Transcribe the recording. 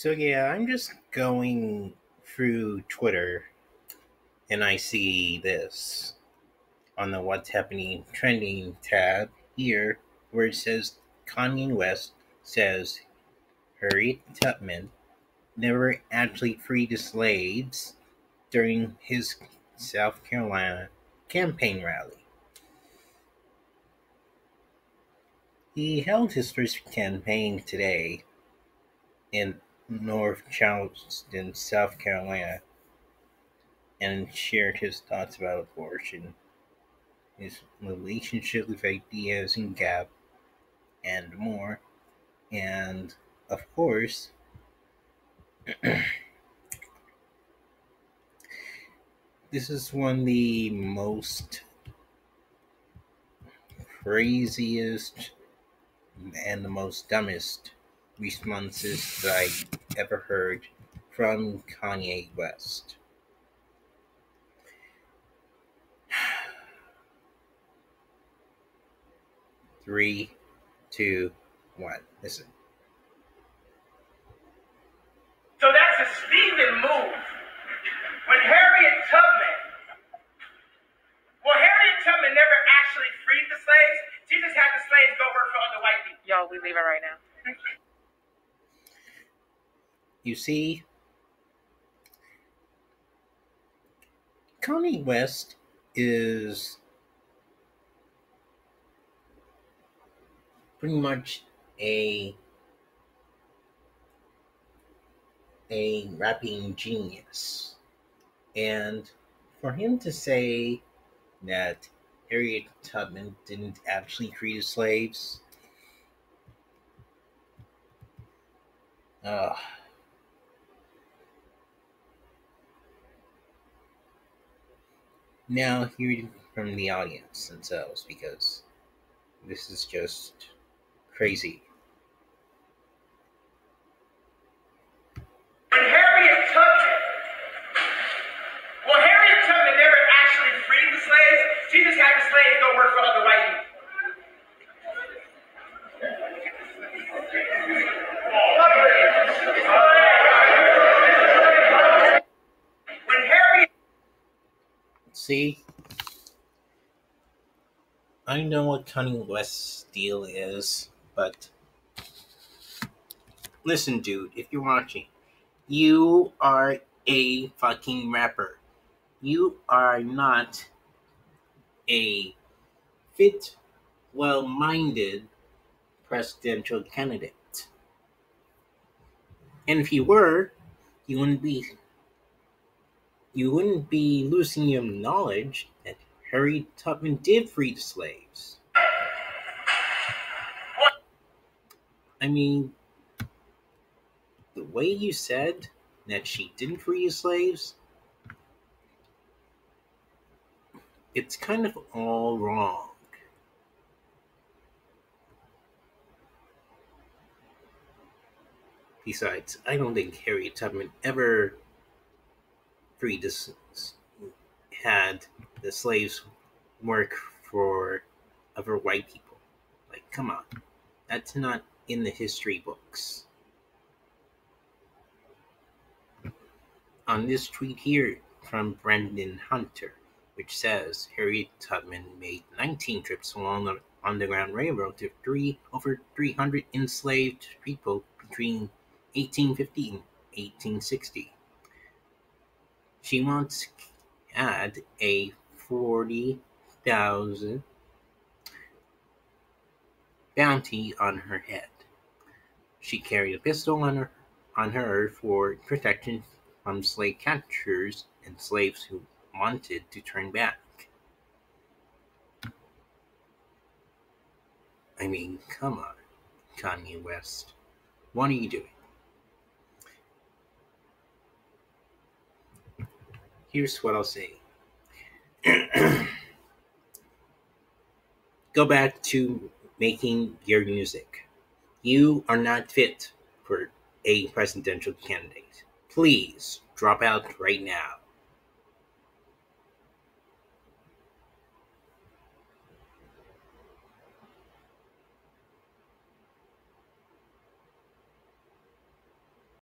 So yeah, I'm just going through Twitter and I see this on the What's Happening Trending tab here, where it says Kanye West says Harriet Tubman never actually freed the slaves during his South Carolina campaign rally. He held his first campaign today in North Charleston, South Carolina, and shared his thoughts about abortion, his relationship with ideas and gap, and more. And of course, this is one of the most craziest and the most dumbest responses that I ever heard from Kanye West. Three, two, one. Listen. So that's a Stephen move. When Harriet Tubman never actually freed the slaves. She just had the slaves go work for other white people. Y'all, we leaving right now. You see, Kanye West is pretty much a rapping genius, and for him to say that Harriet Tubman didn't actually free the slaves, now hear from the audience themselves, because this is just crazy. Harriet Tubman never actually freed the slaves. She just had the slaves go work for other white people. See, I know what Kanye West's deal is, but listen, dude, if you're watching, you are a fucking rapper. You are not a fit, well-minded presidential candidate. And if you were, you wouldn't be losing your knowledge that Harriet Tubman did free the slaves. I mean, the way you said that she didn't free the slaves, it's kind of all wrong. Besides, I don't think Harriet Tubman ever had the slaves work for other white people. Like, come on. That's not in the history books. On this tweet here from Brendan Hunter, which says Harriet Tubman made 19 trips along the Underground Railroad to over 300 enslaved people between 1850 and 1860. She once had a 40,000 bounty on her head. She carried a pistol on her for protection from slave catchers and slaves who wanted to turn back. I mean, come on, Kanye West. What are you doing? Here's what I'll say. Go back to making your music. You are not fit for a presidential candidate. Please drop out right now.